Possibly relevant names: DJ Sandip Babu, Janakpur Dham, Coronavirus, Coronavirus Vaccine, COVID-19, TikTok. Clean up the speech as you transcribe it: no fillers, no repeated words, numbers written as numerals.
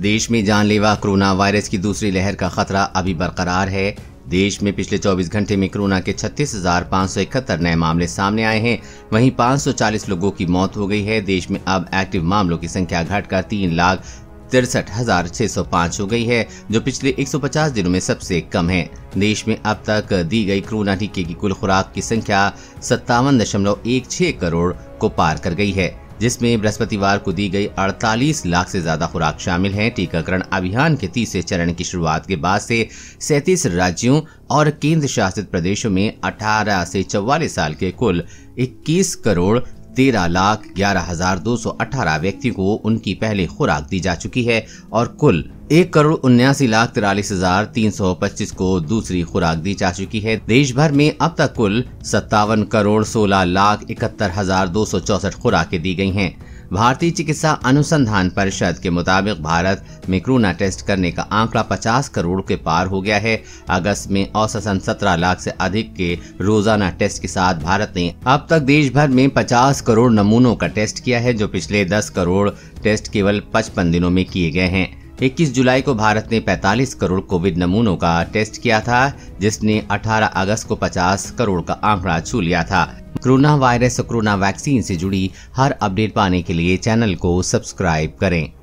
देश में जानलेवा कोरोना वायरस की दूसरी लहर का खतरा अभी बरकरार है। देश में पिछले 24 घंटे में कोरोना के 36,571 नए मामले सामने आए हैं, वहीं 540 लोगों की मौत हो गई है। देश में अब एक्टिव मामलों की संख्या घटकर 3,63,605 हो गई है, जो पिछले 150 दिनों में सबसे कम है। देश में अब तक दी गई कोरोना टीके की कुल खुराक की संख्या 57.16 करोड़ को पार कर गई है, जिसमें बृहस्पतिवार को दी गई 48 लाख से ज्यादा खुराक शामिल हैं। टीकाकरण अभियान के तीसरे चरण की शुरुआत के बाद से 37 राज्यों और केंद्र शासित प्रदेशों में 18 से 44 साल के कुल 21,13,11,218 व्यक्तियों को उनकी पहली खुराक दी जा चुकी है और कुल 1,79,43,325 को दूसरी खुराक दी जा चुकी है। देश भर में अब तक कुल 57,16,71,264 खुराकें दी गई हैं। भारतीय चिकित्सा अनुसंधान परिषद के मुताबिक भारत में कोरोना टेस्ट करने का आंकड़ा 50 करोड़ के पार हो गया है। अगस्त में औसतन 17 लाख से अधिक के रोजाना टेस्ट के साथ भारत ने अब तक देश भर में 50 करोड़ नमूनों का टेस्ट किया है, जो पिछले 10 करोड़ टेस्ट केवल 55 दिनों में किए गए हैं। 21 जुलाई को भारत ने 45 करोड़ कोविड नमूनों का टेस्ट किया था, जिसने 18 अगस्त को 50 करोड़ का आंकड़ा छू लिया था। कोरोना वायरस और कोरोना वैक्सीन से जुड़ी हर अपडेट पाने के लिए चैनल को सब्सक्राइब करें।